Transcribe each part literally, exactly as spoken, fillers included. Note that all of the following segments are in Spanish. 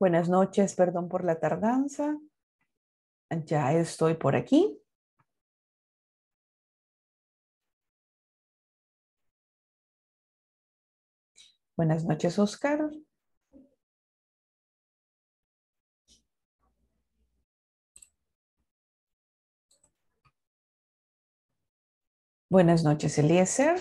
Buenas noches, perdón por la tardanza. Ya estoy por aquí. Buenas noches, Oscar. Buenas noches, Eliezer.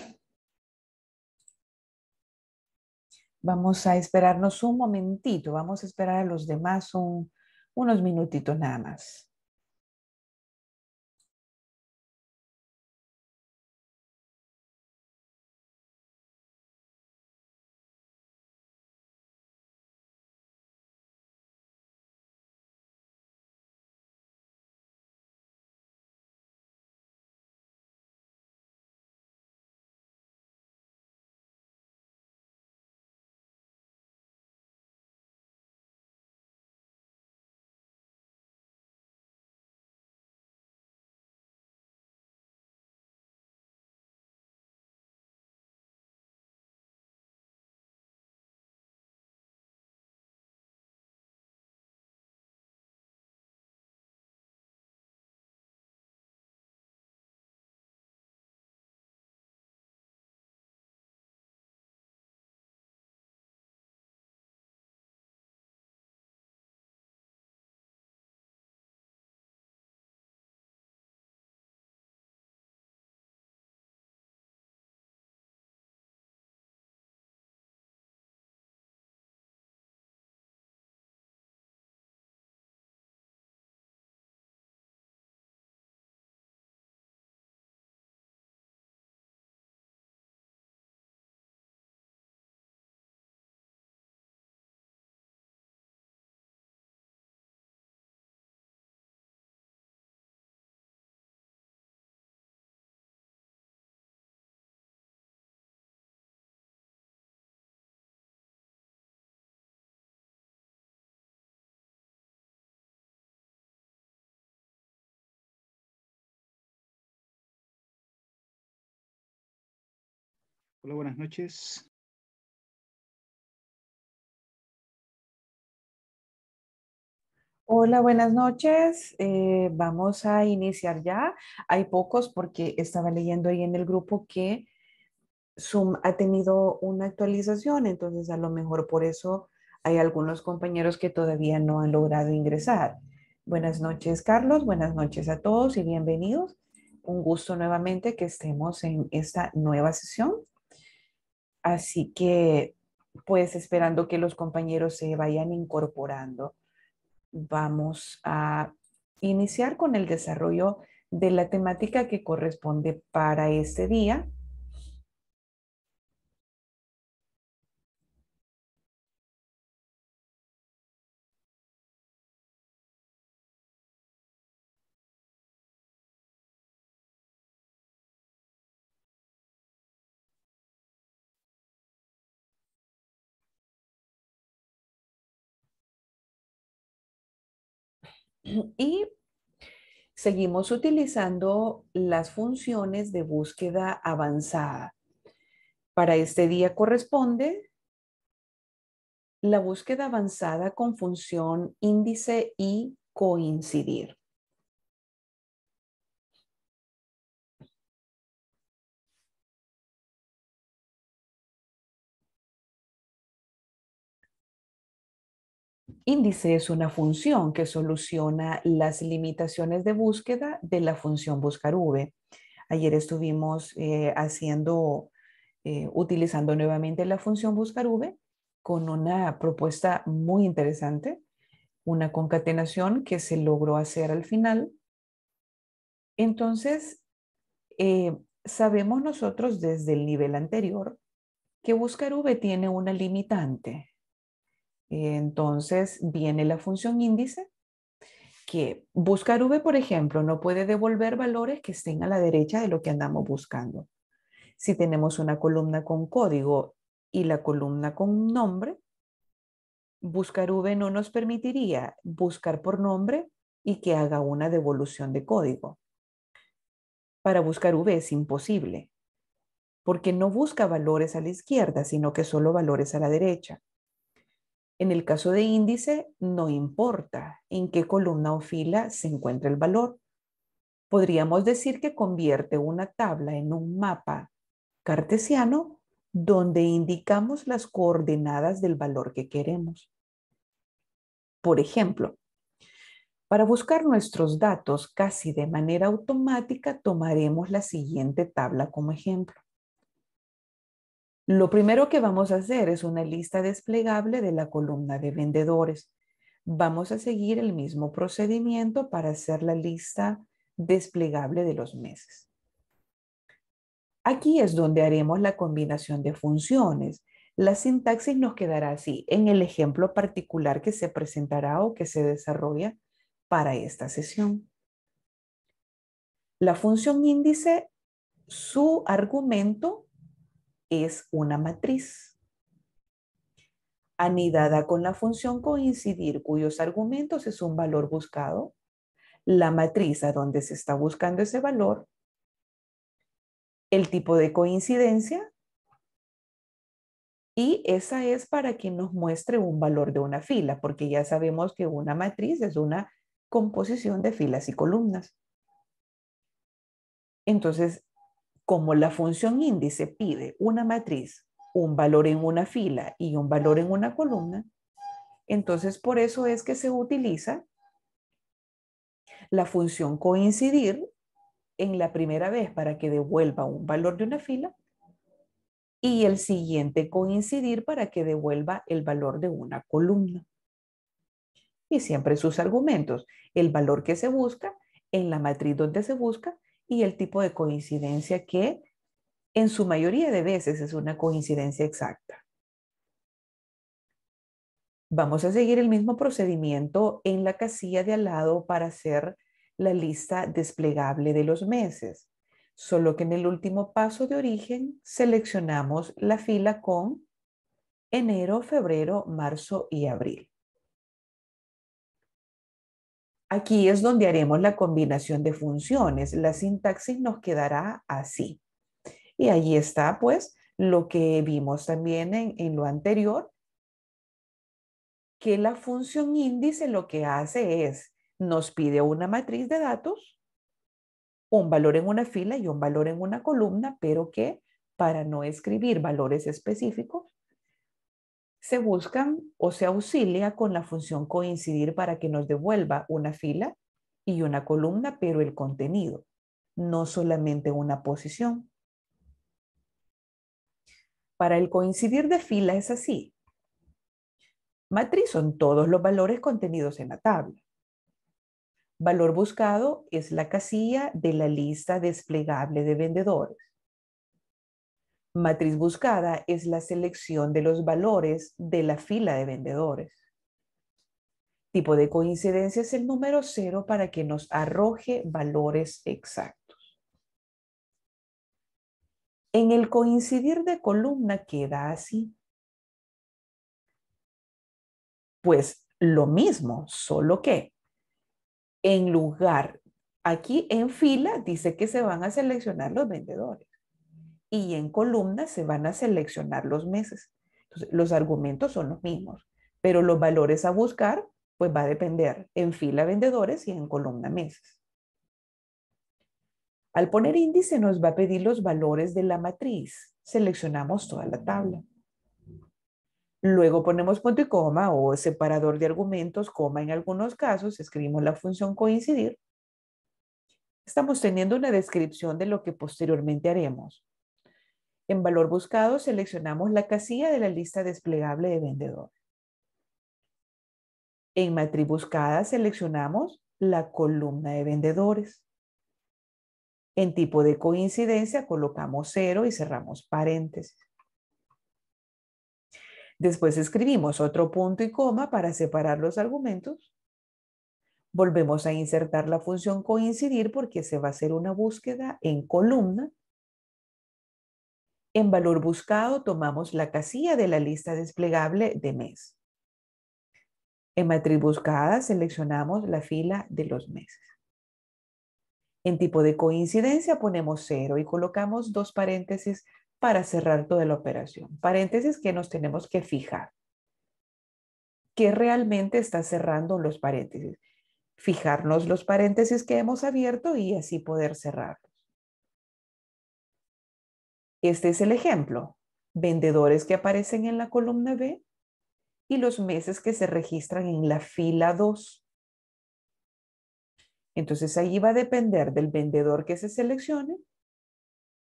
Vamos a esperarnos un momentito. Vamos a esperar a los demás un, unos minutitos nada más. Hola, buenas noches. Hola, buenas noches. Eh, vamos a iniciar ya. Hay pocos porque estaba leyendo ahí en el grupo que Zoom ha tenido una actualización, entonces a lo mejor por eso hay algunos compañeros que todavía no han logrado ingresar. Buenas noches, Carlos. Buenas noches a todos y bienvenidos. Un gusto nuevamente que estemos en esta nueva sesión. Así que, pues, esperando que los compañeros se vayan incorporando, vamos a iniciar con el desarrollo de la temática que corresponde para este día. Y seguimos utilizando las funciones de búsqueda avanzada. Para este día corresponde la búsqueda avanzada con función índice y coincidir. Índice es una función que soluciona las limitaciones de búsqueda de la función BuscarV. Ayer estuvimos eh, haciendo, eh, utilizando nuevamente la función BuscarV con una propuesta muy interesante, una concatenación que se logró hacer al final. Entonces, eh, sabemos nosotros desde el nivel anterior que BuscarV tiene una limitante. Entonces viene la función índice que BuscarV, por ejemplo, no puede devolver valores que estén a la derecha de lo que andamos buscando. Si tenemos una columna con código y la columna con nombre, BuscarV no nos permitiría buscar por nombre y que haga una devolución de código. Para BuscarV es imposible porque no busca valores a la izquierda, sino que solo valores a la derecha. En el caso de índice, no importa en qué columna o fila se encuentra el valor. Podríamos decir que convierte una tabla en un mapa cartesiano donde indicamos las coordenadas del valor que queremos. Por ejemplo, para buscar nuestros datos casi de manera automática, tomaremos la siguiente tabla como ejemplo. Lo primero que vamos a hacer es una lista desplegable de la columna de vendedores. Vamos a seguir el mismo procedimiento para hacer la lista desplegable de los meses. Aquí es donde haremos la combinación de funciones. La sintaxis nos quedará así en el ejemplo particular que se presentará o que se desarrolla para esta sesión. La función índice, su argumento es una matriz anidada con la función coincidir, cuyos argumentos es un valor buscado, la matriz a donde se está buscando ese valor, el tipo de coincidencia, y esa es para que nos muestre un valor de una fila, porque ya sabemos que una matriz es una composición de filas y columnas. Entonces, como la función índice pide una matriz, un valor en una fila y un valor en una columna, entonces por eso es que se utiliza la función coincidir en la primera vez para que devuelva un valor de una fila y el siguiente coincidir para que devuelva el valor de una columna. Y siempre sus argumentos, el valor que se busca, en la matriz donde se busca y el tipo de coincidencia que en su mayoría de veces es una coincidencia exacta. Vamos a seguir el mismo procedimiento en la casilla de al lado para hacer la lista desplegable de los meses, solo que en el último paso de origen seleccionamos la fila con enero, febrero, marzo y abril. Aquí es donde haremos la combinación de funciones. La sintaxis nos quedará así. Y allí está, pues, lo que vimos también en, en lo anterior, que la función índice lo que hace es, nos pide una matriz de datos, un valor en una fila y un valor en una columna, pero que para no escribir valores específicos, se buscan o se auxilia con la función coincidir para que nos devuelva una fila y una columna, pero el contenido, no solamente una posición. Para el coincidir de fila es así. Matriz son todos los valores contenidos en la tabla. Valor buscado es la casilla de la lista desplegable de vendedores. Matriz buscada es la selección de los valores de la fila de vendedores. Tipo de coincidencia es el número cero para que nos arroje valores exactos. En el coincidir de columna queda así. Pues lo mismo, solo que en lugar, aquí en fila dice que se van a seleccionar los vendedores. Y en columnas se van a seleccionar los meses. Entonces, los argumentos son los mismos, pero los valores a buscar, pues va a depender en fila vendedores y en columna meses. Al poner índice nos va a pedir los valores de la matriz. Seleccionamos toda la tabla. Luego ponemos punto y coma o separador de argumentos, coma en algunos casos, escribimos la función coincidir. Estamos teniendo una descripción de lo que posteriormente haremos. En valor buscado seleccionamos la casilla de la lista desplegable de vendedores. En matriz buscada seleccionamos la columna de vendedores. En tipo de coincidencia colocamos cero y cerramos paréntesis. Después escribimos otro punto y coma para separar los argumentos. Volvemos a insertar la función coincidir porque se va a hacer una búsqueda en columna. En valor buscado tomamos la casilla de la lista desplegable de mes. En matriz buscada seleccionamos la fila de los meses. En tipo de coincidencia ponemos cero y colocamos dos paréntesis para cerrar toda la operación. Paréntesis que nos tenemos que fijar. que realmente está cerrando los paréntesis. Fijarnos los paréntesis que hemos abierto y así poder cerrarlos. Este es el ejemplo. Vendedores que aparecen en la columna B y los meses que se registran en la fila dos. Entonces, ahí va a depender del vendedor que se seleccione,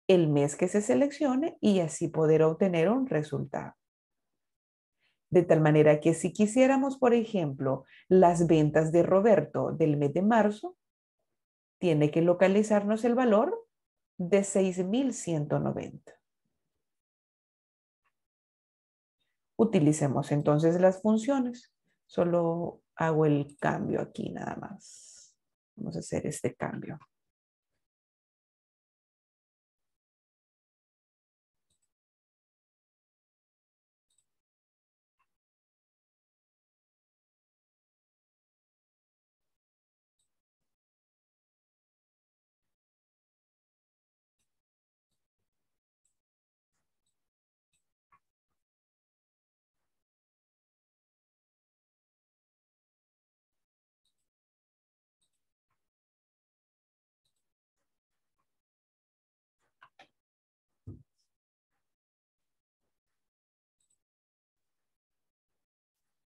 el mes que se seleccione y así poder obtener un resultado. De tal manera que si quisiéramos, por ejemplo, las ventas de Roberto del mes de marzo, tiene que localizarnos el valor de seis mil ciento noventa. Utilicemos entonces las funciones. Solo hago el cambio aquí nada más. Vamos a hacer este cambio.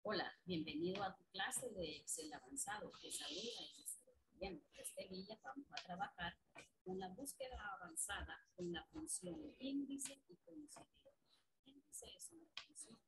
Hola, bienvenido a tu clase de Excel avanzado. Te saluda y estudiante. Este día vamos a trabajar con la búsqueda avanzada con la función índice y coincidido. Índice es una función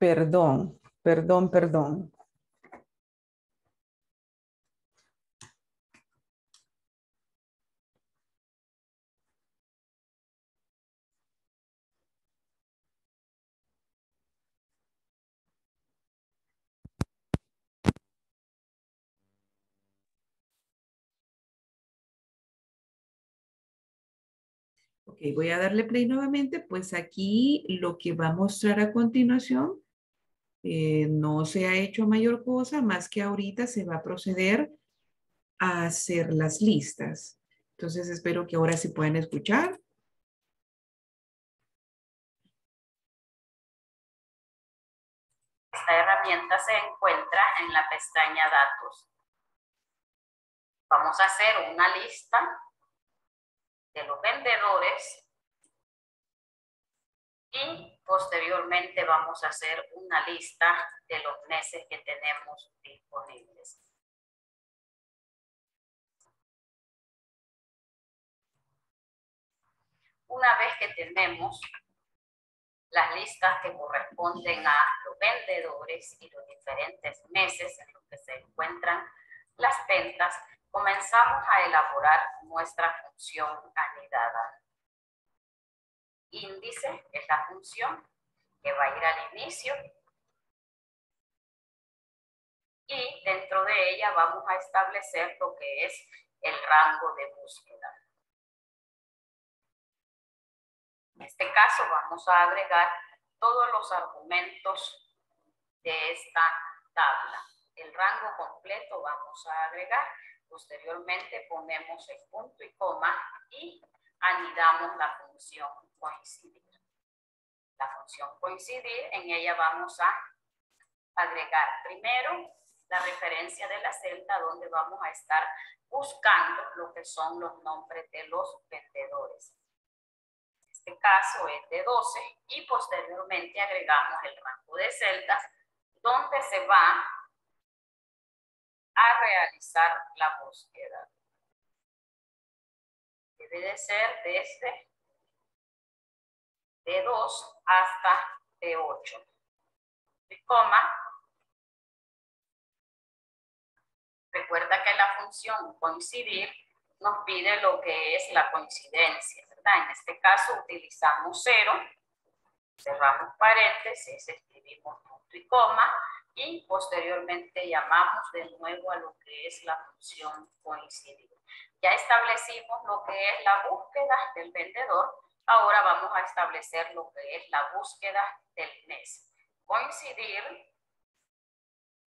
Perdón, perdón, perdón. Ok, voy a darle play nuevamente, pues aquí lo que va a mostrar a continuación Eh, no se ha hecho mayor cosa, más que ahorita se va a proceder a hacer las listas. Entonces espero que ahora sí puedan escuchar. Esta herramienta se encuentra en la pestaña Datos. Vamos a hacer una lista de los vendedores y posteriormente vamos a hacer una lista de los meses que tenemos disponibles. Una vez que tenemos las listas que corresponden a los vendedores y los diferentes meses en los que se encuentran las ventas, comenzamos a elaborar nuestra función anidada. Índice es la función que va a ir al inicio y dentro de ella vamos a establecer lo que es el rango de búsqueda. En este caso vamos a agregar todos los argumentos de esta tabla. El rango completo vamos a agregar, posteriormente ponemos el punto y coma y anidamos la función coincidir. La función coincidir, en ella vamos a agregar primero la referencia de la celda donde vamos a estar buscando lo que son los nombres de los vendedores. En este caso es de doce y posteriormente agregamos el rango de celdas donde se va a realizar la búsqueda. Debe de ser desde de dos hasta de ocho. Coma. Recuerda que la función coincidir nos pide lo que es la coincidencia, ¿verdad? En este caso utilizamos cero, cerramos paréntesis, escribimos punto y coma y posteriormente llamamos de nuevo a lo que es la función coincidir. Ya establecimos lo que es la búsqueda del vendedor, ahora vamos a establecer lo que es la búsqueda del mes. Coincidir,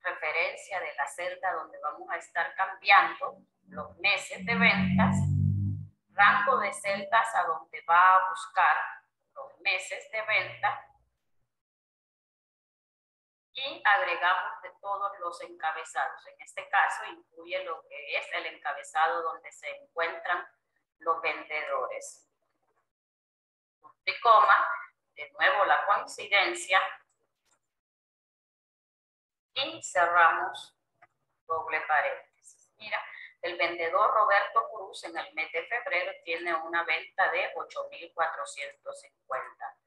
referencia de la celda donde vamos a estar cambiando los meses de ventas, rango de celdas a donde va a buscar los meses de venta y agregamos de todos los encabezados. En este caso incluye lo que es el encabezado donde se encuentran los vendedores. Punto y coma, de nuevo la coincidencia y cerramos doble paréntesis. Mira, el vendedor Roberto Cruz en el mes de febrero tiene una venta de ocho mil cuatrocientos cincuenta.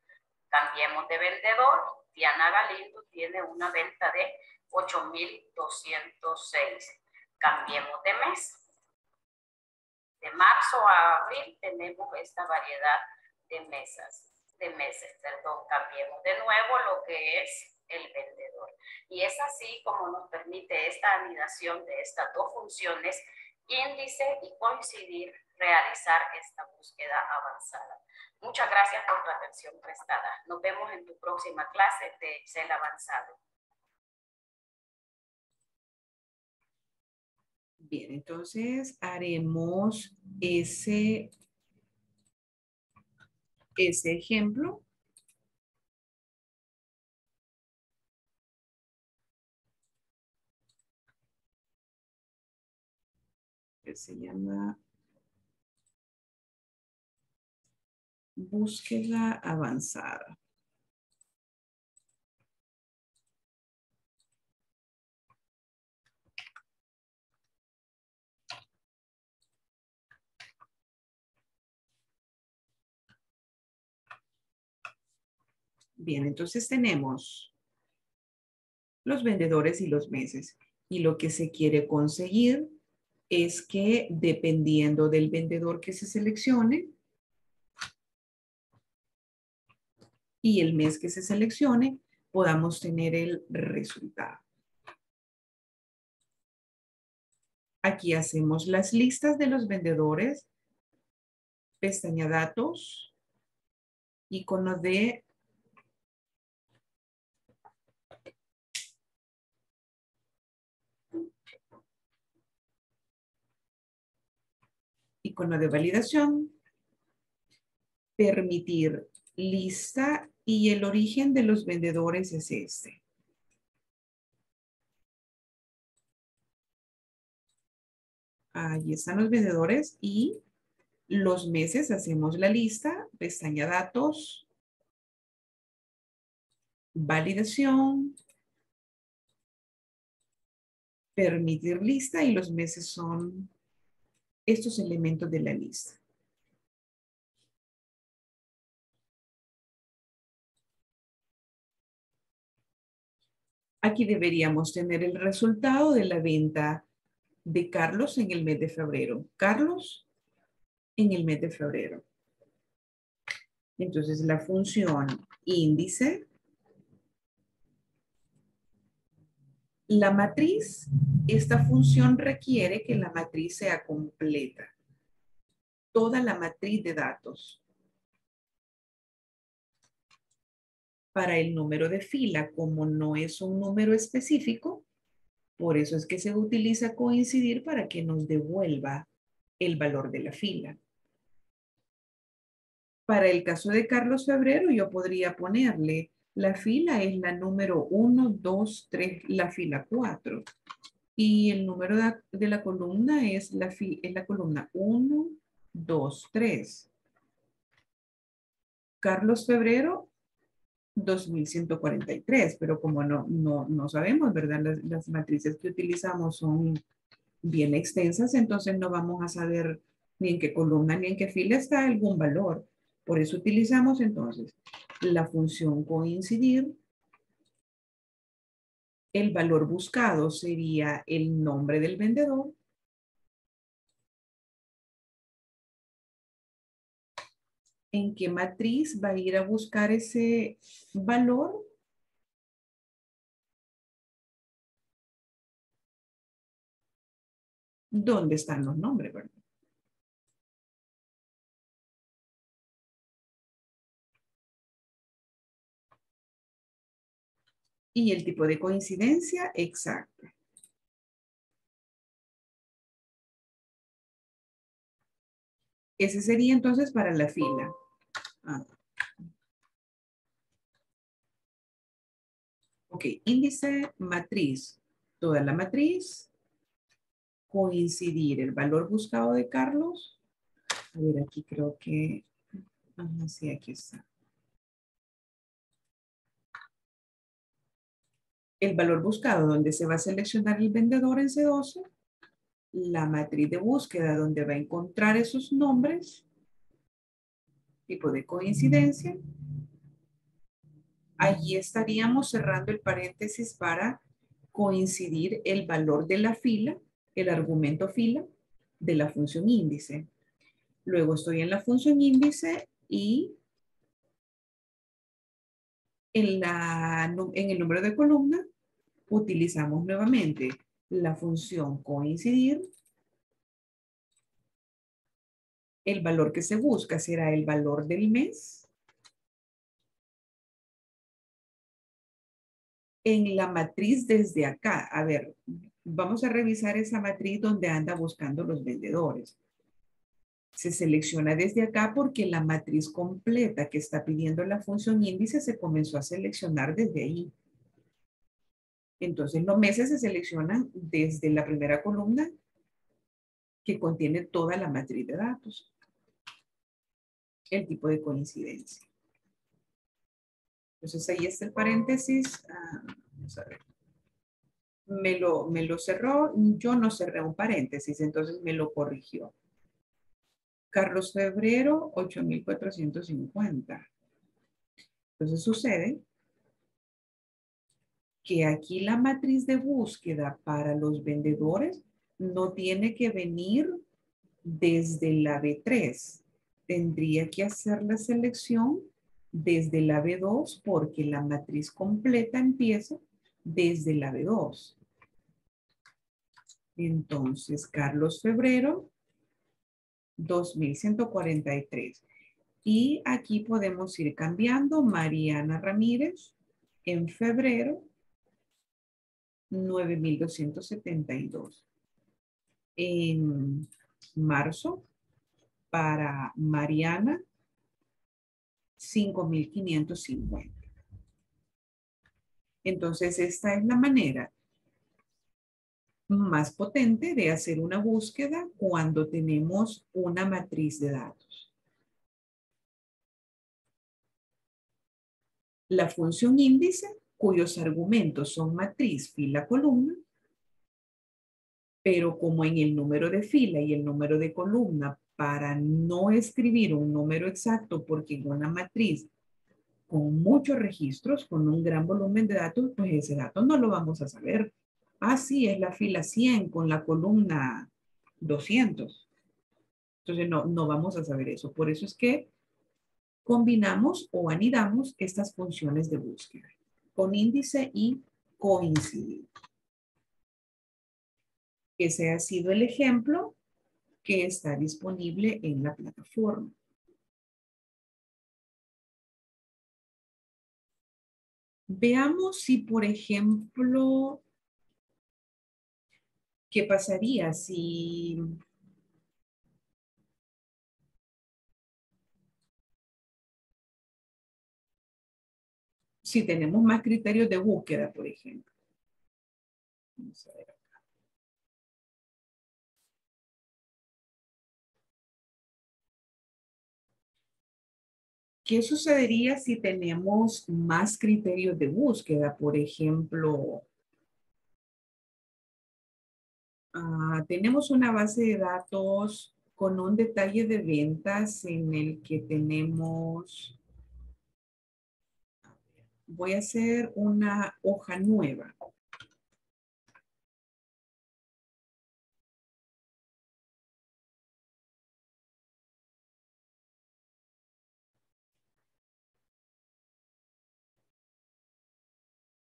Cambiemos de vendedor. Diana Galindo tiene una venta de ocho mil doscientos seis. Cambiemos de mes. De marzo a abril tenemos esta variedad de mesas, de meses, perdón. Cambiemos de nuevo lo que es el vendedor. Y es así como nos permite esta anidación de estas dos funciones, índice y coincidir, realizar esta búsqueda avanzada. Muchas gracias por tu atención prestada. Nos vemos en tu próxima clase de Excel avanzado. Bien, entonces haremos ese, ese ejemplo. Que se llama búsqueda avanzada. Bien, entonces tenemos los vendedores y los meses y lo que se quiere conseguir es que dependiendo del vendedor que se seleccione y el mes que se seleccione, podamos tener el resultado. Aquí hacemos las listas de los vendedores, pestaña datos, icono de icono de validación, permitir lista y el origen de los vendedores es este. Ahí están los vendedores y los meses hacemos la lista, pestaña datos, validación, permitir lista y los meses son estos elementos de la lista. Aquí deberíamos tener el resultado de la venta de Carlos en el mes de febrero. Carlos en el mes de febrero. Entonces la función índice. La matriz, esta función requiere que la matriz sea completa. Toda la matriz de datos. Para el número de fila, como no es un número específico, por eso es que se utiliza coincidir para que nos devuelva el valor de la fila. Para el caso de Carlos Febrero, yo podría ponerle la fila es la número uno, dos, tres, la fila cuatro. Y el número de la columna es la, fi, es la columna uno, dos, tres. Carlos Febrero, dos mil ciento cuarenta y tres. Pero como no, no, no sabemos, ¿verdad? Las, las matrices que utilizamos son bien extensas, entonces no vamos a saber ni en qué columna ni en qué fila está algún valor. Por eso utilizamos entonces la función coincidir. El valor buscado sería el nombre del vendedor. ¿En qué matriz va a ir a buscar ese valor? ¿Dónde están los nombres, verdad? Y el tipo de coincidencia exacta. Ese sería entonces para la fila. Ah. Ok, índice, matriz, toda la matriz. Coincidir el valor buscado de Carlos. A ver, aquí creo que... Ajá, sí, aquí está. El valor buscado, donde se va a seleccionar el vendedor en C doce. La matriz de búsqueda, donde va a encontrar esos nombres. Tipo de coincidencia. Allí estaríamos cerrando el paréntesis para coincidir el valor de la fila, el argumento fila de la función índice. Luego estoy en la función índice y en, la, en el número de columna utilizamos nuevamente la función coincidir. El valor que se busca será el valor del mes. En la matriz desde acá, a ver, vamos a revisar esa matriz donde anda buscando los vendedores. Se selecciona desde acá porque la matriz completa que está pidiendo la función índice se comenzó a seleccionar desde ahí. Entonces los meses se seleccionan desde la primera columna que contiene toda la matriz de datos. El tipo de coincidencia. Entonces ahí está el paréntesis. Ah, vamos a ver. Me lo, me lo cerró, yo no cerré un paréntesis, entonces me lo corrigió. Carlos Febrero, ocho mil cuatrocientos cincuenta. Entonces sucede que aquí la matriz de búsqueda para los vendedores no tiene que venir desde la B tres. Tendría que hacer la selección desde la B dos porque la matriz completa empieza desde la B dos. Entonces, Carlos Febrero, dos mil ciento cuarenta y tres. Y aquí podemos ir cambiando. Mariana Ramírez, en febrero, nueve mil doscientos setenta y dos. En marzo, para Mariana, cinco mil quinientos cincuenta. Entonces, esta es la manera más potente de hacer una búsqueda cuando tenemos una matriz de datos. La función índice, cuyos argumentos son matriz, fila, columna, pero como en el número de fila y el número de columna, para no escribir un número exacto, porque en una matriz con muchos registros, con un gran volumen de datos, pues ese dato no lo vamos a saber. Ah, sí, es la fila cien con la columna doscientos. Entonces no, no vamos a saber eso. Por eso es que combinamos o anidamos estas funciones de búsqueda con índice y coincidir. Ese ha sido el ejemplo que está disponible en la plataforma. Veamos si, por ejemplo, ¿qué pasaría si si tenemos más criterios de búsqueda, por ejemplo? Vamos a ver acá. ¿Qué sucedería si tenemos más criterios de búsqueda? Por ejemplo, uh, tenemos una base de datos con un detalle de ventas en el que tenemos, voy a hacer una hoja nueva.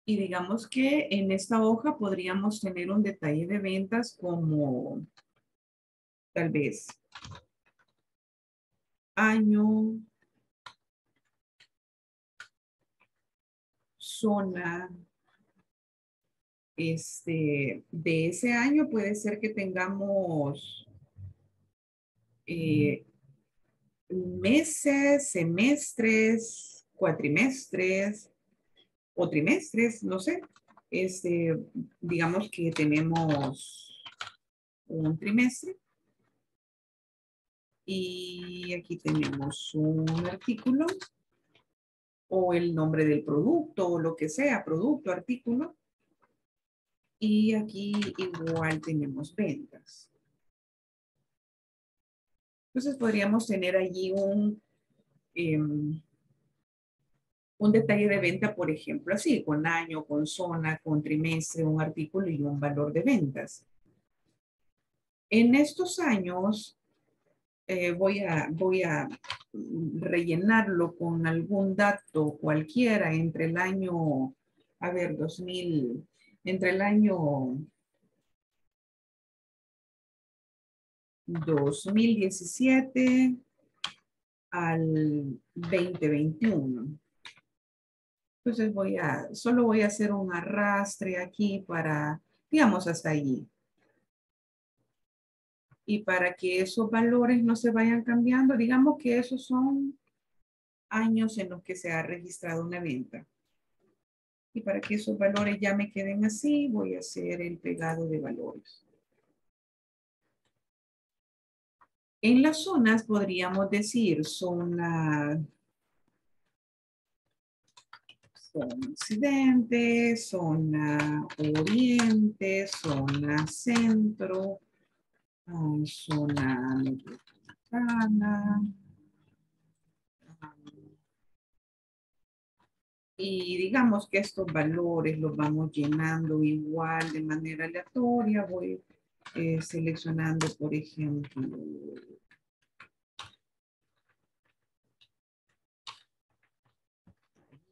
Y digamos que en esta hoja podríamos tener un detalle de ventas como tal vez año, zona, este, de ese año puede ser que tengamos eh, meses, semestres, cuatrimestres, o trimestres, no sé, este, digamos que tenemos un trimestre y aquí tenemos un artículo o el nombre del producto o lo que sea, producto, artículo, y aquí igual tenemos ventas. Entonces podríamos tener allí un... Eh, un detalle de venta, por ejemplo, así, con año, con zona, con trimestre, un artículo y un valor de ventas. En estos años, eh, voy a, voy a rellenarlo con algún dato cualquiera entre el año, a ver, dos mil, entre el año dos mil diecisiete al veinte veintiuno. Entonces voy a, solo voy a hacer un arrastre aquí para, digamos, hasta allí. Y para que esos valores no se vayan cambiando, digamos que esos son años en los que se ha registrado una venta. Y para que esos valores ya me queden así, voy a hacer el pegado de valores. En las zonas podríamos decir zona... Zona Occidente, Zona Oriente, Zona Centro, um, Zona Mediterránea. Um, y digamos que estos valores los vamos llenando igual de manera aleatoria. Voy eh, seleccionando, por ejemplo...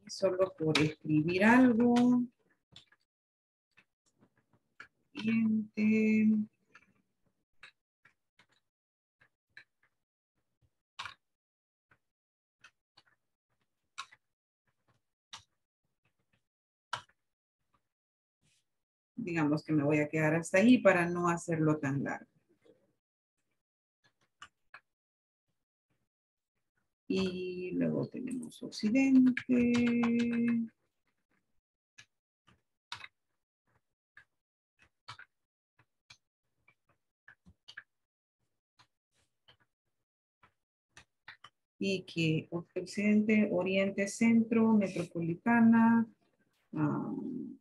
Solo por escribir algo. Siguiente. Digamos que me voy a quedar hasta ahí para no hacerlo tan largo. Y luego tenemos Occidente. Y que Occidente, Oriente, Centro, Metropolitana. Um,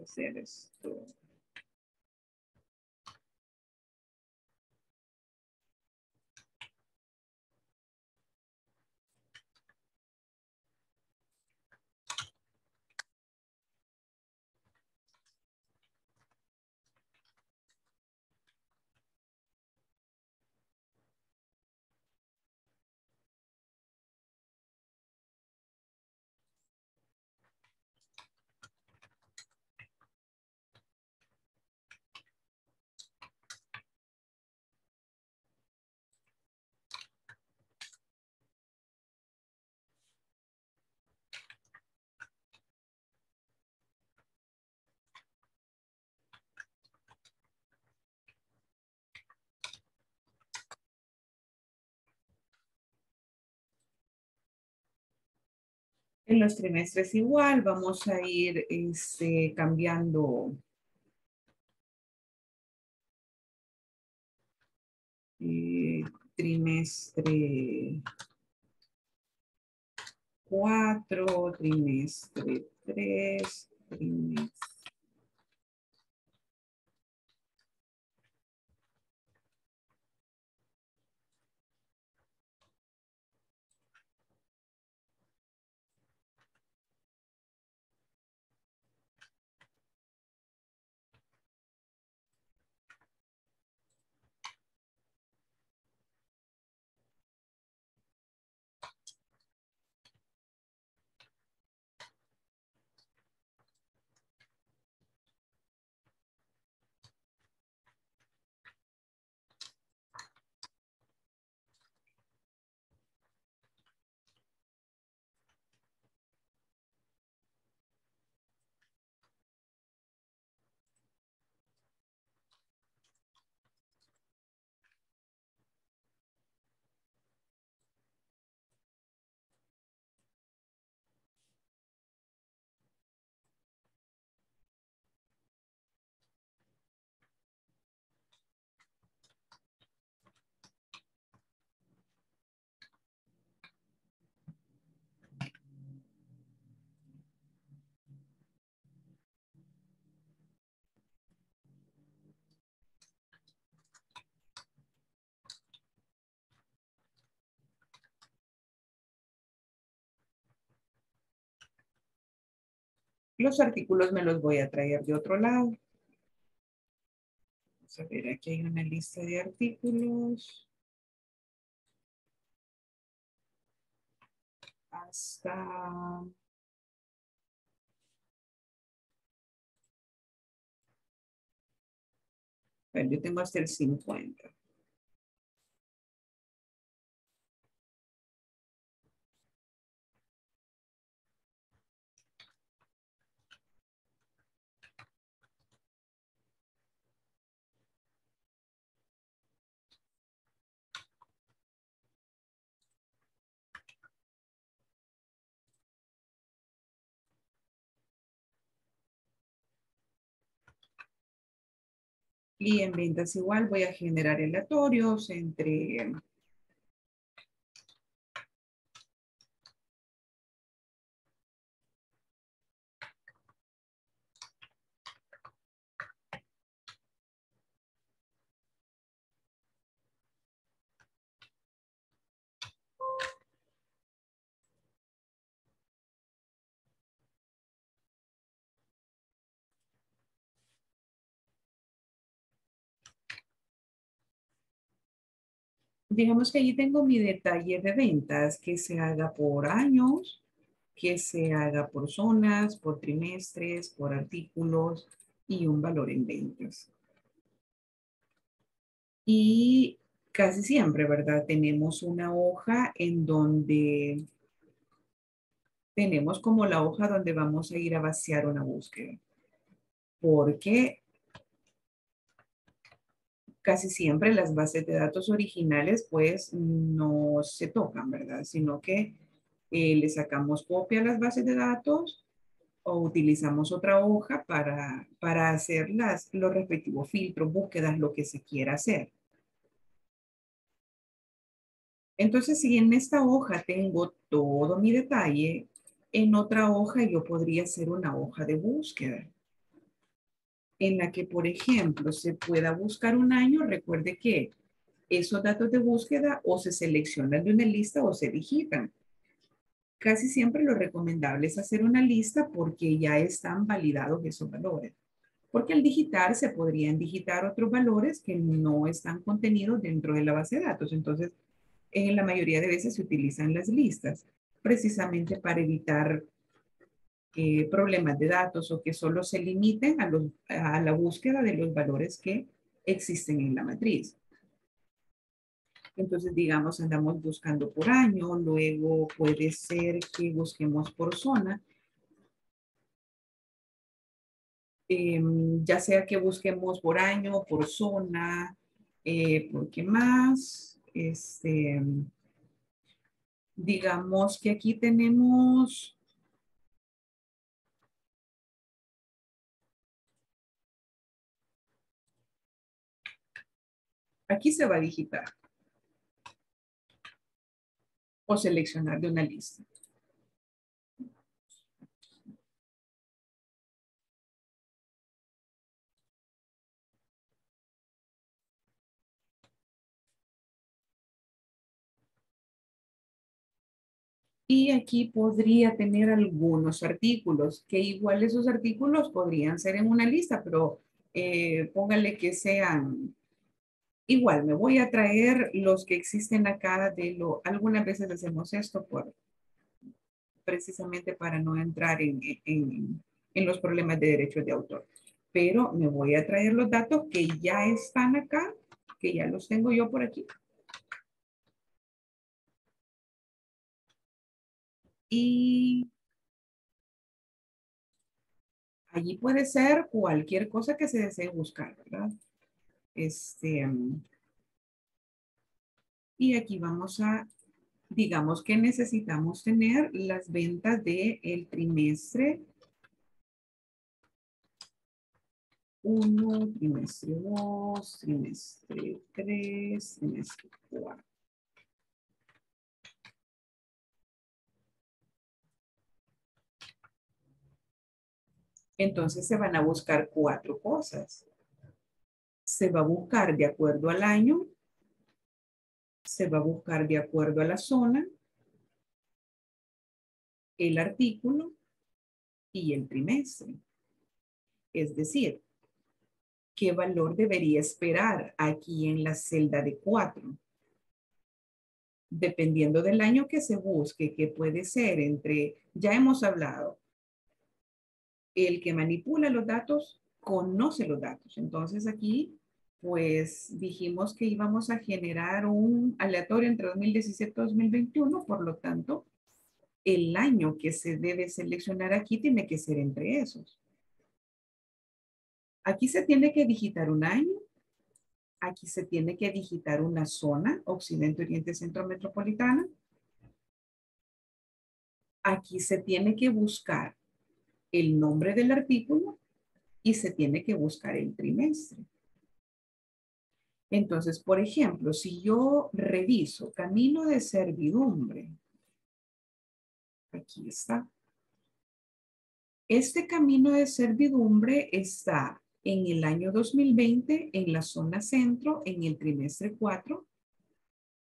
hacer esto. En los trimestres igual vamos a ir este, cambiando eh, trimestre cuatro, trimestre tres, trimestre. Los artículos me los voy a traer de otro lado. Vamos a ver, aquí hay una lista de artículos. Hasta... Bueno, yo tengo hasta el cincuenta. Y en ventas igual voy a generar relatorios entre digamos que allí tengo mi detalle de ventas, que se haga por años, que se haga por zonas, por trimestres, por artículos y un valor en ventas. Y casi siempre, ¿verdad? Tenemos una hoja en donde tenemos como la hoja donde vamos a ir a vaciar una búsqueda. Porque... casi siempre las bases de datos originales pues no se tocan, ¿verdad? Sino que eh, le sacamos copia a las bases de datos o utilizamos otra hoja para, para hacer las, los respectivos filtros, búsquedas, lo que se quiera hacer. Entonces, si en esta hoja tengo todo mi detalle, en otra hoja yo podría hacer una hoja de búsqueda en la que, por ejemplo, se pueda buscar un año. Recuerde que esos datos de búsqueda o se seleccionan de una lista o se digitan. Casi siempre lo recomendable es hacer una lista porque ya están validados esos valores. Porque al digitar se podrían digitar otros valores que no están contenidos dentro de la base de datos. Entonces, en la mayoría de veces se utilizan las listas precisamente para evitar Eh, problemas de datos o que solo se limiten a, los, a la búsqueda de los valores que existen en la matriz. Entonces, digamos, andamos buscando por año, luego puede ser que busquemos por zona. Eh, ya sea que busquemos por año, por zona, eh, ¿por qué más? Este, digamos que aquí tenemos... Aquí se va a digitar o seleccionar de una lista. Y aquí podría tener algunos artículos, que igual esos artículos podrían ser en una lista, pero eh, póngale que sean... Igual, me voy a traer los que existen acá de lo... Algunas veces hacemos esto por, precisamente para no entrar en, en, en los problemas de derechos de autor. Pero me voy a traer los datos que ya están acá, que ya los tengo yo por aquí. Y allí puede ser cualquier cosa que se desee buscar, ¿verdad? Este, y aquí vamos a, digamos que necesitamos tener las ventas del trimestre uno, trimestre dos, trimestre tres, trimestre cuatro. Entonces se van a buscar cuatro cosas. Se va a buscar de acuerdo al año, se va a buscar de acuerdo a la zona, el artículo y el trimestre. Es decir, ¿qué valor debería esperar aquí en la celda de cuatro? Dependiendo del año que se busque, que puede ser entre, ya hemos hablado, el que manipula los datos conoce los datos. Entonces aquí, pues dijimos que íbamos a generar un aleatorio entre dos mil diecisiete y dos mil veintiuno, por lo tanto, el año que se debe seleccionar aquí tiene que ser entre esos. Aquí se tiene que digitar un año, aquí se tiene que digitar una zona, Occidente, Oriente, Centro, Metropolitana. Aquí se tiene que buscar el nombre del artículo y se tiene que buscar el trimestre. Entonces, por ejemplo, si yo reviso camino de servidumbre, aquí está. Este camino de servidumbre está en el año dos mil veinte, en la zona centro, en el trimestre cuatro.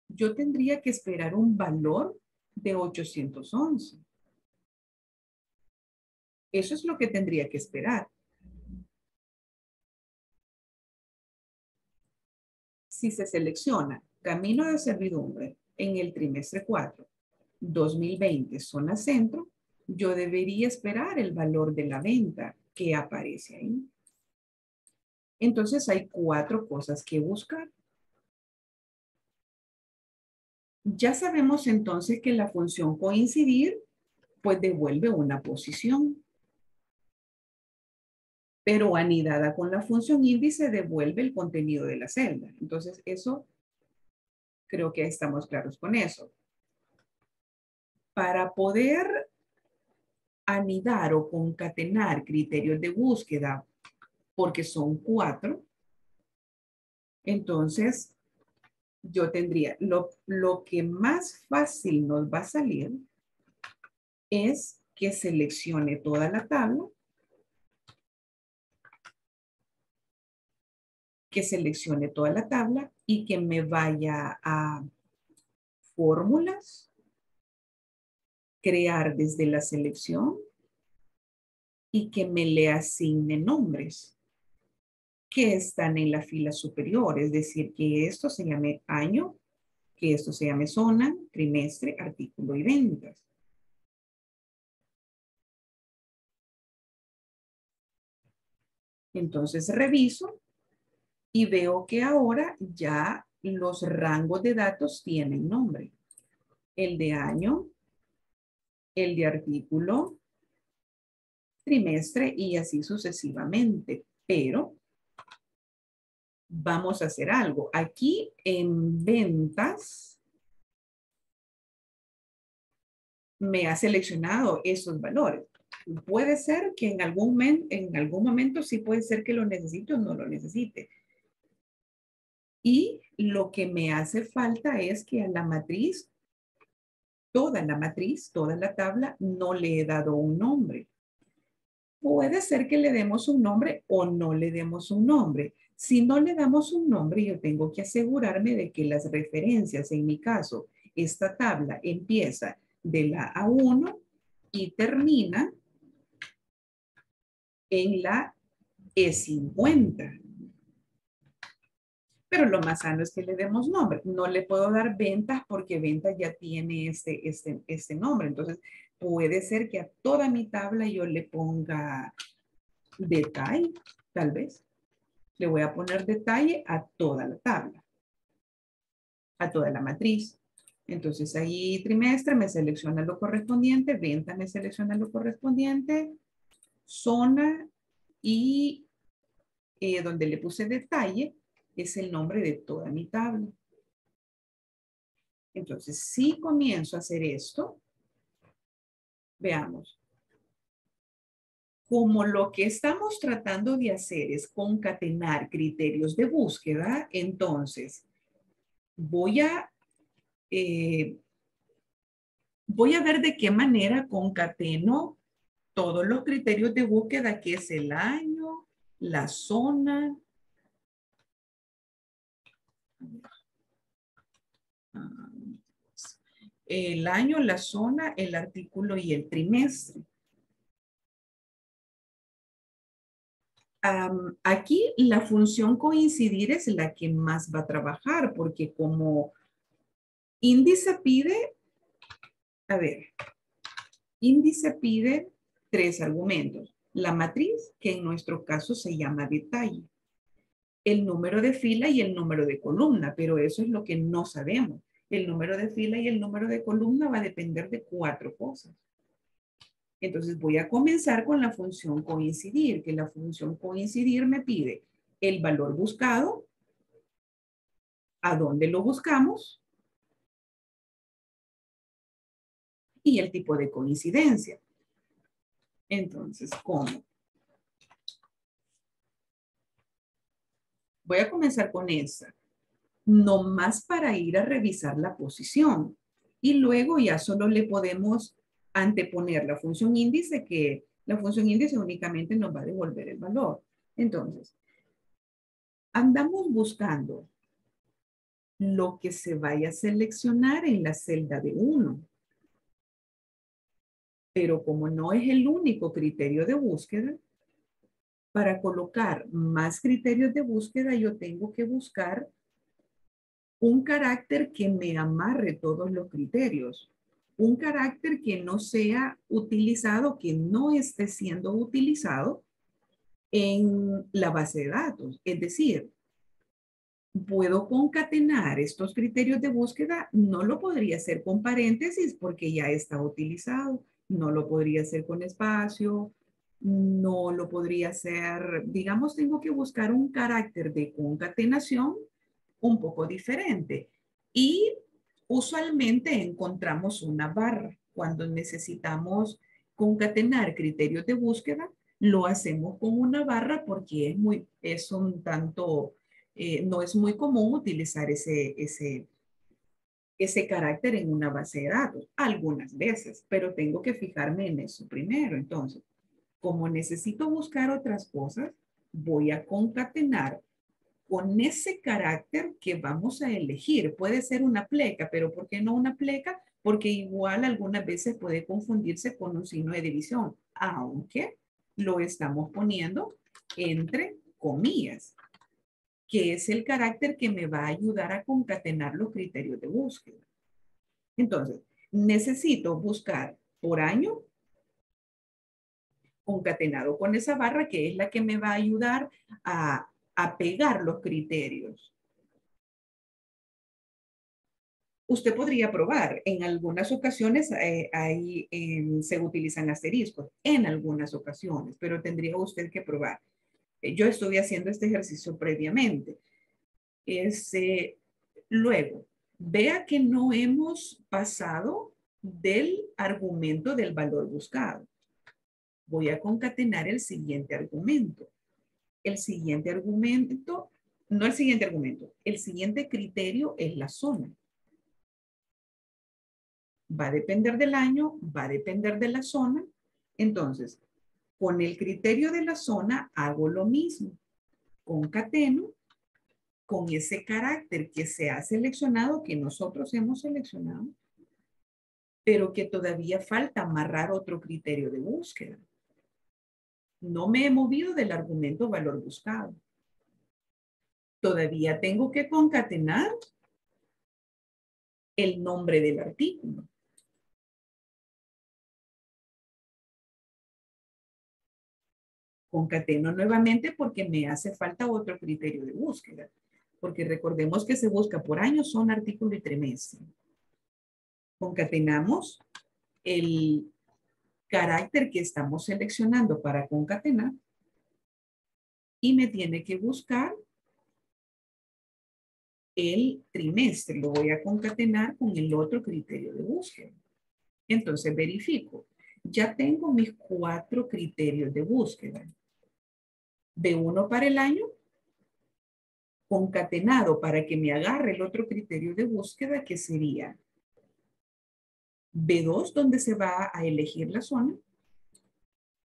Yo tendría que esperar un valor de ochocientos once. Eso es lo que tendría que esperar. Si se selecciona camino de servidumbre en el trimestre cuatro, dos mil veinte, zona centro, yo debería esperar el valor de la venta que aparece ahí. Entonces hay cuatro cosas que buscar. Ya sabemos entonces que la función coincidir pues devuelve una posición. Pero anidada con la función índice devuelve el contenido de la celda. Entonces eso, creo que estamos claros con eso. Para poder anidar o concatenar criterios de búsqueda, porque son cuatro, entonces yo tendría, lo, lo que más fácil nos va a salir es que seleccione toda la tabla, que seleccione toda la tabla y que me vaya a fórmulas, crear desde la selección y que me le asigne nombres que están en la fila superior, es decir, que esto se llame año, que esto se llame zona, trimestre, artículo y ventas. Entonces reviso y veo que ahora ya los rangos de datos tienen nombre. El de año, el de artículo, trimestre y así sucesivamente. Pero vamos a hacer algo. Aquí en ventas me ha seleccionado esos valores. Puede ser que en algún, men, en algún momento sí puede ser que lo necesite o no lo necesite. Y lo que me hace falta es que a la matriz, toda la matriz, toda la tabla, no le he dado un nombre. Puede ser que le demos un nombre o no le demos un nombre. Si no le damos un nombre, yo tengo que asegurarme de que las referencias, en mi caso, esta tabla empieza de la A uno y termina en la E cincuenta. Pero lo más sano es que le demos nombre. No le puedo dar ventas porque ventas ya tiene este, este, este nombre. Entonces puede ser que a toda mi tabla yo le ponga detalle, tal vez. Le voy a poner detalle a toda la tabla, a toda la matriz. Entonces ahí trimestre me selecciona lo correspondiente, venta me selecciona lo correspondiente, zona y eh, donde le puse detalle, es el nombre de toda mi tabla. Entonces, si comienzo a hacer esto, veamos. Como lo que estamos tratando de hacer es concatenar criterios de búsqueda, entonces voy a, eh, voy a ver de qué manera concateno todos los criterios de búsqueda, que es el año, la zona, el año, la zona, el artículo y el trimestre. Um, aquí la función coincidir es la que más va a trabajar, porque como índice pide, a ver, índice pide tres argumentos. La matriz, que en nuestro caso se llama detalle, el número de fila y el número de columna, pero eso es lo que no sabemos. El número de fila y el número de columna va a depender de cuatro cosas. Entonces voy a comenzar con la función coincidir, que la función coincidir me pide el valor buscado, a dónde lo buscamos y el tipo de coincidencia. Entonces, ¿cómo? Voy a comenzar con esa, nomás para ir a revisar la posición y luego ya solo le podemos anteponer la función índice, que la función índice únicamente nos va a devolver el valor. Entonces, andamos buscando lo que se vaya a seleccionar en la celda de uno. Pero como no es el único criterio de búsqueda, para colocar más criterios de búsqueda yo tengo que buscar un carácter que me amarre todos los criterios. Un carácter que no sea utilizado, que no esté siendo utilizado en la base de datos. Es decir, puedo concatenar estos criterios de búsqueda, no lo podría hacer con paréntesis porque ya está utilizado, no lo podría hacer con espacio, no lo podría hacer, digamos, tengo que buscar un carácter de concatenación un poco diferente y usualmente encontramos una barra. Cuando necesitamos concatenar criterios de búsqueda, lo hacemos con una barra porque es, muy, es un tanto, eh, no es muy común utilizar ese, ese, ese carácter en una base de datos, algunas veces, pero tengo que fijarme en eso primero. Entonces, como necesito buscar otras cosas, voy a concatenar con ese carácter que vamos a elegir. Puede ser una pleca, pero ¿por qué no una pleca? Porque igual algunas veces puede confundirse con un signo de división, aunque lo estamos poniendo entre comillas, que es el carácter que me va a ayudar a concatenar los criterios de búsqueda. Entonces, necesito buscar por año, concatenado con esa barra que es la que me va a ayudar a a pegar los criterios. Usted podría probar, en algunas ocasiones eh, ahí, eh, se utilizan asteriscos, en algunas ocasiones, pero tendría usted que probar. Eh, yo estuve haciendo este ejercicio previamente. Es, eh, luego, vea que no hemos pasado del argumento del valor buscado. Voy a concatenar el siguiente argumento. El siguiente argumento, no el siguiente argumento, el siguiente criterio es la zona. Va a depender del año, va a depender de la zona. Entonces, con el criterio de la zona hago lo mismo. Concateno con ese carácter que se ha seleccionado, que nosotros hemos seleccionado, pero que todavía falta amarrar otro criterio de búsqueda. No me he movido del argumento valor buscado. Todavía tengo que concatenar el nombre del artículo. Concateno nuevamente porque me hace falta otro criterio de búsqueda. Porque recordemos que se busca por año, zona, artículo y trimestre. Concatenamos el carácter que estamos seleccionando para concatenar y me tiene que buscar el trimestre. Lo voy a concatenar con el otro criterio de búsqueda. Entonces verifico. Ya tengo mis cuatro criterios de búsqueda. De uno para el año, concatenado para que me agarre el otro criterio de búsqueda que sería B dos, donde se va a elegir la zona,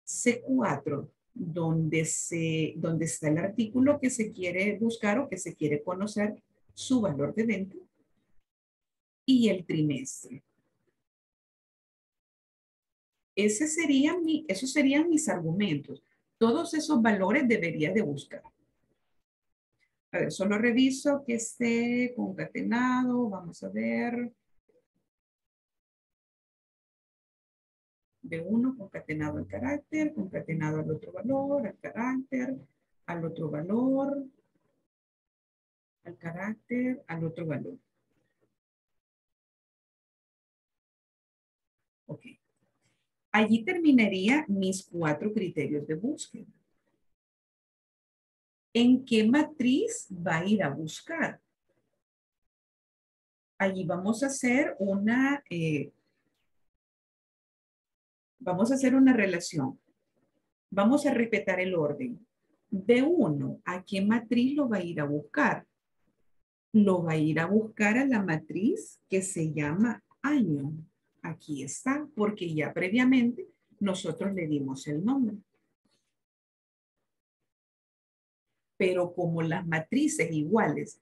C cuatro, donde, se, donde está el artículo que se quiere buscar o que se quiere conocer su valor de venta, y el trimestre. Ese sería mi, esos serían mis argumentos. Todos esos valores debería de buscar. A ver, solo reviso que esté concatenado. Vamos a ver. De uno, concatenado al carácter, concatenado al otro valor, al carácter, al otro valor, al carácter, al otro valor. Ok. Allí terminaría mis cuatro criterios de búsqueda. ¿En qué matriz va a ir a buscar? Allí vamos a hacer una, eh, vamos a hacer una relación. Vamos a respetar el orden. B uno, ¿a qué matriz lo va a ir a buscar? Lo va a ir a buscar a la matriz que se llama año. Aquí está, porque ya previamente nosotros le dimos el nombre. Pero como las matrices iguales,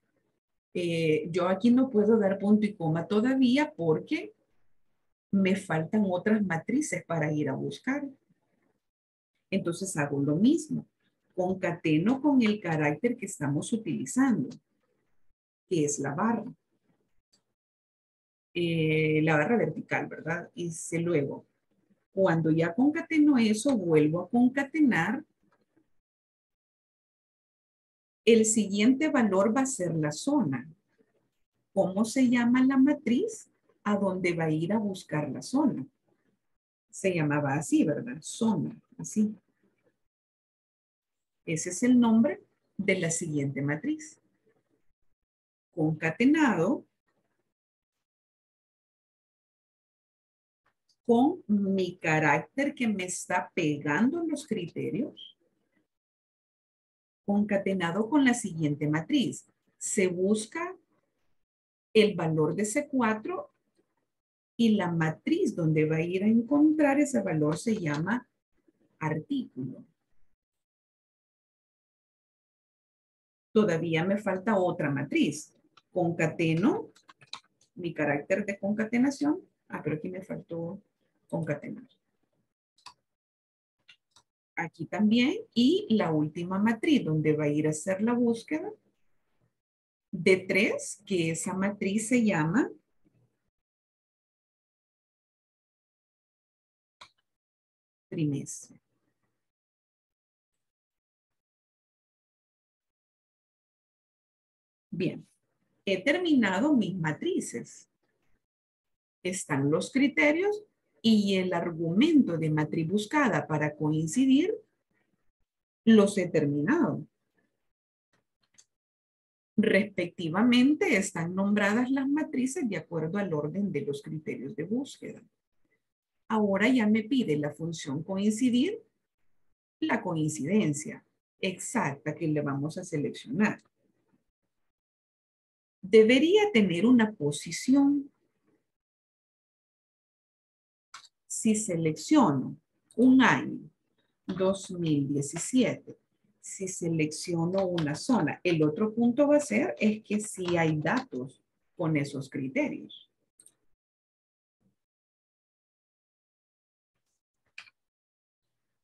eh, yo aquí no puedo dar punto y coma todavía porque me faltan otras matrices para ir a buscar. Entonces hago lo mismo. Concateno con el carácter que estamos utilizando, que es la barra. Eh, la barra vertical, ¿verdad? Y se, luego, cuando ya concateno eso, vuelvo a concatenar. El siguiente valor va a ser la zona. ¿Cómo se llama la matriz a donde va a ir a buscar la zona? Se llamaba así, ¿verdad? Zona, así. Ese es el nombre de la siguiente matriz. Concatenado con mi carácter que me está pegando los criterios, concatenado con la siguiente matriz. Se busca el valor de C cuatro y la matriz donde va a ir a encontrar ese valor se llama artículo. Todavía me falta otra matriz. Concateno, mi carácter de concatenación. Ah, pero aquí me faltó concatenar. Aquí también. Y la última matriz donde va a ir a hacer la búsqueda de tres, que esa matriz se llama trimestre. Bien, he terminado mis matrices. Están los criterios y el argumento de matriz buscada para coincidir, los he terminado. Respectivamente están nombradas las matrices de acuerdo al orden de los criterios de búsqueda. Ahora ya me pide la función coincidir, la coincidencia exacta que le vamos a seleccionar. Debería tener una posición. Si selecciono un año, dos mil diecisiete, si selecciono una zona, el otro punto va a ser es que si hay datos con esos criterios.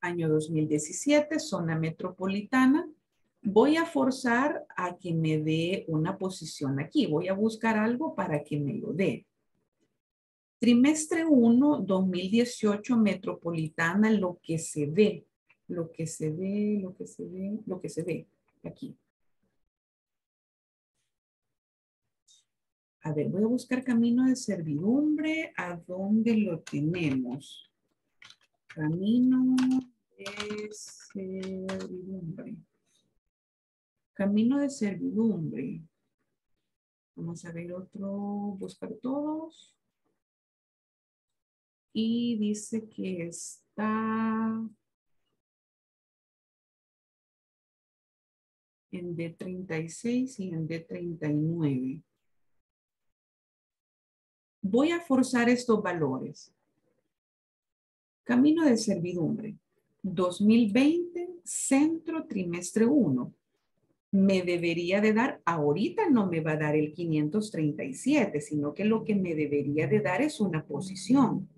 Año dos mil diecisiete, zona metropolitana. Voy a forzar a que me dé una posición aquí. Voy a buscar algo para que me lo dé. Trimestre uno, dos mil dieciocho, metropolitana, lo que se ve, lo que se ve, lo que se ve, lo que se ve, aquí. A ver, voy a buscar camino de servidumbre, ¿a dónde lo tenemos? Camino de servidumbre. Camino de servidumbre. Vamos a ver otro, buscar todos. Y dice que está en D treinta y seis y en D treinta y nueve. Voy a forzar estos valores. Camino de servidumbre. dos mil veinte, centro, trimestre uno. Me debería de dar, ahorita no me va a dar el quinientos treinta y siete, sino que lo que me debería de dar es una posición.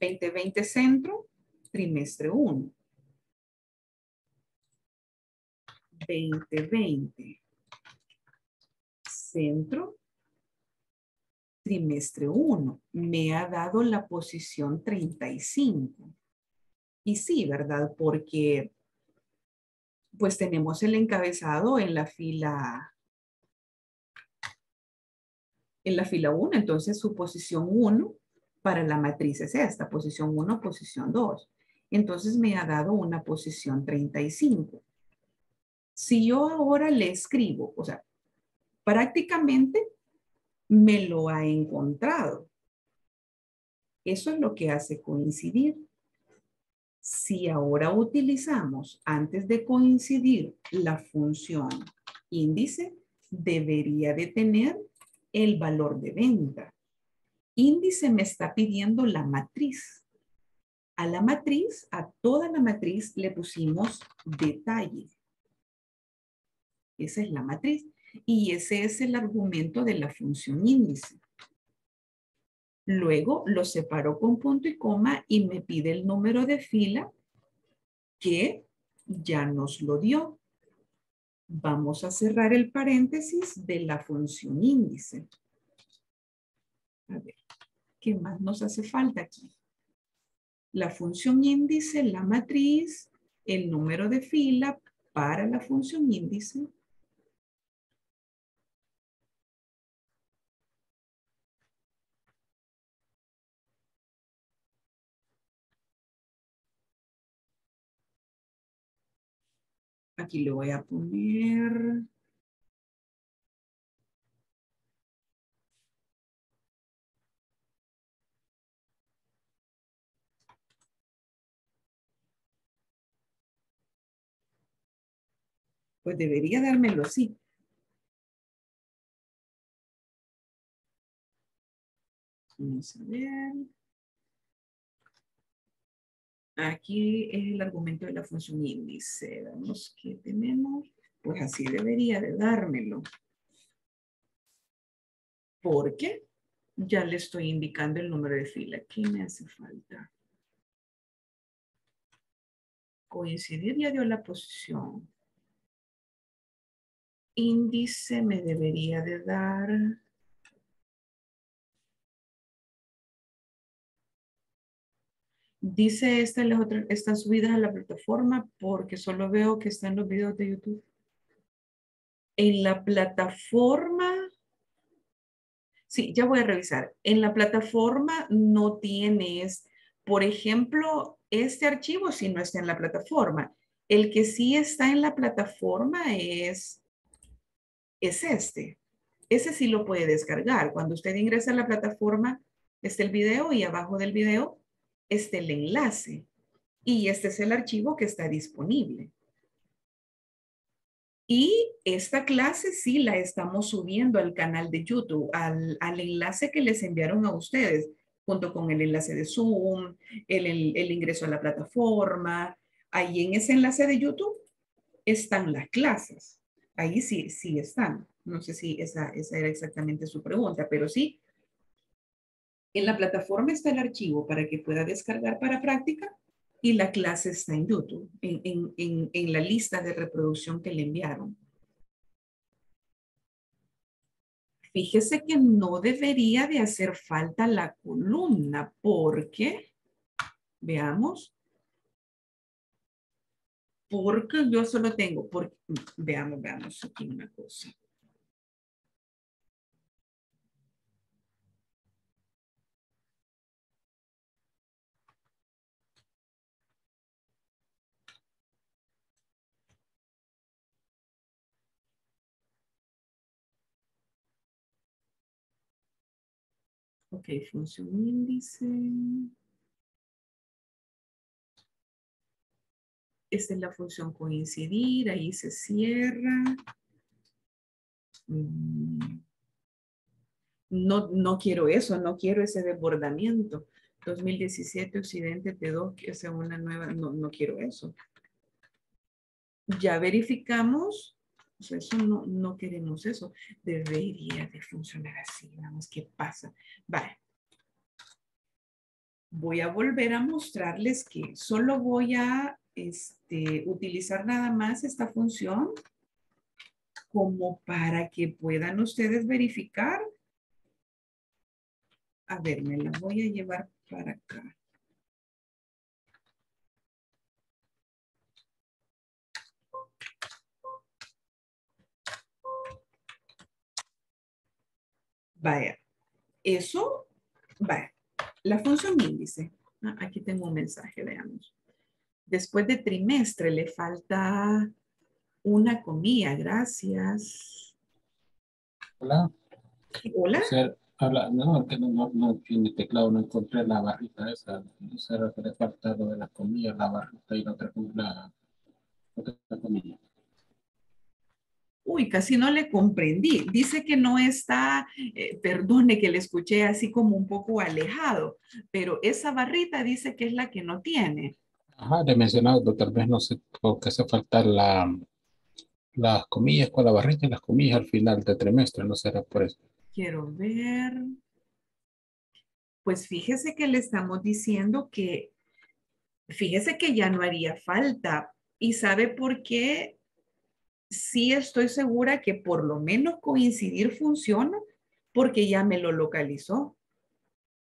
veinte veinte centro, trimestre uno. veinte veinte. Centro, trimestre uno. Me ha dado la posición treinta y cinco. Y sí, ¿verdad? Porque pues tenemos el encabezado en la fila en la fila uno, entonces su posición uno para la matriz es esta, posición uno, posición dos. Entonces me ha dado una posición treinta y cinco. Si yo ahora le escribo, o sea, prácticamente me lo ha encontrado. Eso es lo que hace coincidir. Si ahora utilizamos, antes de coincidir, la función índice, debería de tener el valor de venta. Índice me está pidiendo la matriz. A la matriz, a toda la matriz le pusimos detalle. Esa es la matriz. Y ese es el argumento de la función índice. Luego lo separo con punto y coma y me pide el número de fila que ya nos lo dio. Vamos a cerrar el paréntesis de la función índice. A ver, ¿qué más nos hace falta aquí? La función índice, la matriz, el número de fila para la función índice. Aquí le voy a poner pues debería dármelo así. Vamos a ver. Aquí es el argumento de la función índice. Veamos qué tenemos. Pues así debería de dármelo. Porque ya le estoy indicando el número de fila. ¿Qué me hace falta? Coincidir ya dio la posición. Índice me debería de dar... Dice esta, las otras, estas subidas a la plataforma porque solo veo que están los videos de YouTube. En la plataforma, sí, ya voy a revisar. En la plataforma no tienes, por ejemplo, este archivo si no está en la plataforma. El que sí está en la plataforma es, es este. Ese sí lo puede descargar. Cuando usted ingresa a la plataforma, está el video y abajo del video este es el enlace y este es el archivo que está disponible. Y esta clase sí la estamos subiendo al canal de YouTube, al, al enlace que les enviaron a ustedes, junto con el enlace de Zoom, el, el, el ingreso a la plataforma. Ahí en ese enlace de YouTube están las clases. Ahí sí, sí están. No sé si esa, esa era exactamente su pregunta, pero sí. En la plataforma está el archivo para que pueda descargar para práctica y la clase está en YouTube, en, en, en, en la lista de reproducción que le enviaron. Fíjese que no debería de hacer falta la columna porque, veamos, porque yo solo tengo, porque, veamos, veamos aquí una cosa. Ok, función índice. Esta es la función coincidir, ahí se cierra. No, no quiero eso, no quiero ese desbordamiento. dos mil diecisiete Occidente T dos, que sea una nueva, no, no quiero eso. Ya verificamos. O sea, eso no, no queremos eso. Debería de funcionar así. Vamos, ¿qué pasa? Vale. Voy a volver a mostrarles que solo voy a este, utilizar nada más esta función como para que puedan ustedes verificar. A ver, me la voy a llevar para acá. Vaya, eso, vaya, la función índice. Ah, aquí tengo un mensaje, veamos. Después de trimestre le falta una comilla, gracias. Hola. Hola. Habla, no, que no, no, no, en el teclado no encontré la barrita esa. No sé, le falta lo de la comilla, la barrita y la otra, la, otra comilla. Uy, casi no le comprendí. Dice que no está, eh, perdone que le escuché así como un poco alejado, pero esa barrita dice que es la que no tiene. Ajá, le he mencionado, tal vez no sé, porque hace falta la, las comillas con la barrita y las comillas al final del trimestre, no será por eso. Quiero ver. Pues fíjese que le estamos diciendo que, fíjese que ya no haría falta. ¿Y sabe por qué? Sí estoy segura que por lo menos coincidir funciona porque ya me lo localizó.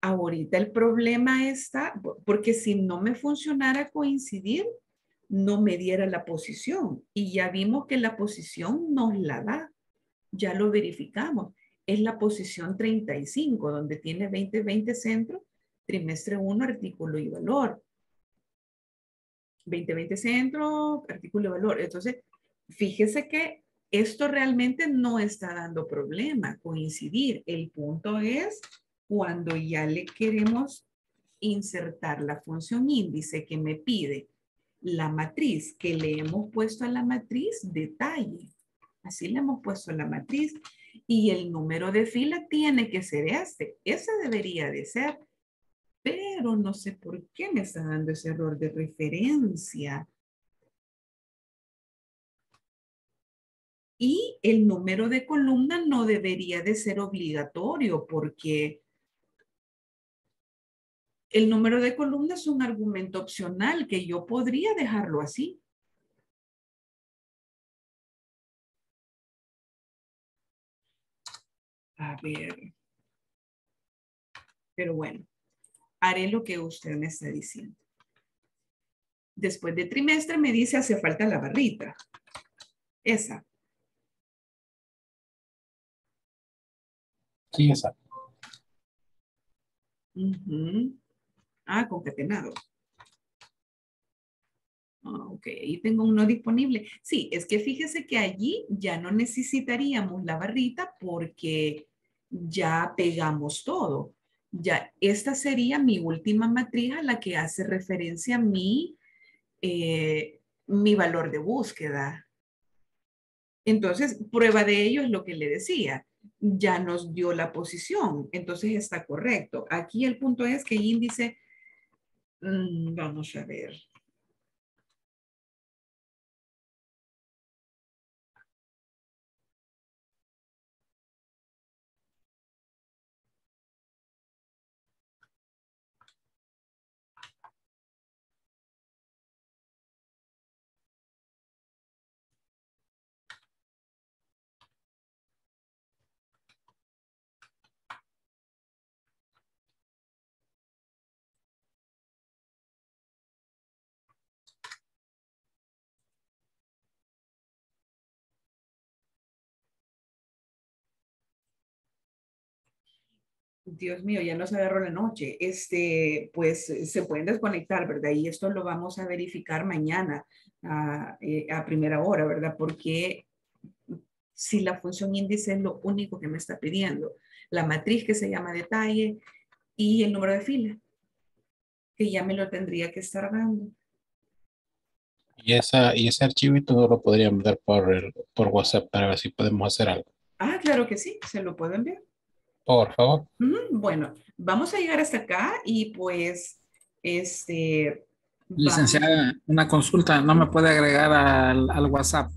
Ahorita el problema está, porque si no me funcionara coincidir, no me diera la posición. Y ya vimos que la posición nos la da. Ya lo verificamos. Es la posición treinta y cinco, donde tiene veinte veinte centro, trimestre uno, artículo y valor. veinte veinte centro, artículo y valor. Entonces, fíjese que esto realmente no está dando problema, coincidir. El punto es cuando ya le queremos insertar la función índice que me pide la matriz, que le hemos puesto a la matriz detalle. Así le hemos puesto a la matriz. Y el número de fila tiene que ser este. Ese debería de ser. Pero no sé por qué me está dando ese error de referencia. Y el número de columna no debería de ser obligatorio porque el número de columna es un argumento opcional que yo podría dejarlo así. A ver. Pero bueno, haré lo que usted me está diciendo. Después de trimestre me dice hace falta la barrita. Esa. Sí, exacto. Uh-huh. Ah, concatenado. Oh, ok, ahí tengo uno disponible. Sí, es que fíjese que allí ya no necesitaríamos la barrita porque ya pegamos todo. Ya, esta sería mi última matriz a la que hace referencia mi, eh, mi valor de búsqueda. Entonces, prueba de ello es lo que le decía. Ya nos dio la posición, entonces está correcto. Aquí el punto es que el índice, mmm, vamos a ver. Dios mío, ya nos agarró la noche. Este, pues se pueden desconectar, ¿verdad? Y esto lo vamos a verificar mañana a, eh, a primera hora, ¿verdad? Porque si la función índice es lo único que me está pidiendo, la matriz que se llama detalle y el número de fila, que ya me lo tendría que estar dando. Y, esa, y ese archivito no lo podrían dar por, el, por WhatsApp para ver si podemos hacer algo. Ah, claro que sí, se lo puedo enviar. Por favor. Bueno, vamos a llegar hasta acá y pues, este... Licenciada, una consulta, ¿no me puede agregar al, al WhatsApp?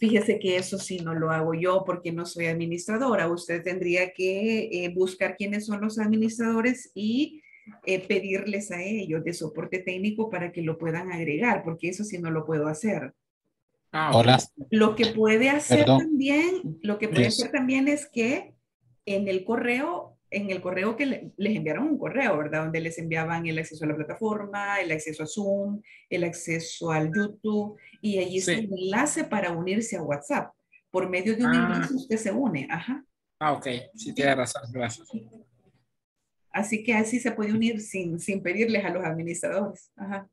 Fíjese que eso sí no lo hago yo porque no soy administradora. Usted tendría que eh, buscar quiénes son los administradores y eh, pedirles a ellos de soporte técnico para que lo puedan agregar, porque eso sí no lo puedo hacer. Ah, hola. Lo que puede hacer Perdón. también, lo que puede yes. hacer también es que en el correo, en el correo que le, les enviaron un correo, ¿verdad? Donde les enviaban el acceso a la plataforma, el acceso a Zoom, el acceso al YouTube, y allí sí. es un enlace para unirse a WhatsApp. Por medio de un ah. enlace usted se une, ajá. Ah, ok, sí, tiene razón, gracias. Así que así se puede unir sin, sin pedirles a los administradores, ajá.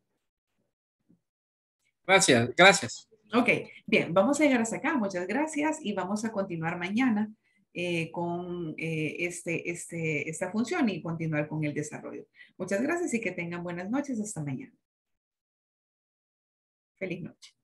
Gracias, gracias. Ok, bien, vamos a llegar hasta acá, muchas gracias, y vamos a continuar mañana eh, con eh, este, este, esta función y continuar con el desarrollo. Muchas gracias y que tengan buenas noches, hasta mañana. Feliz noche.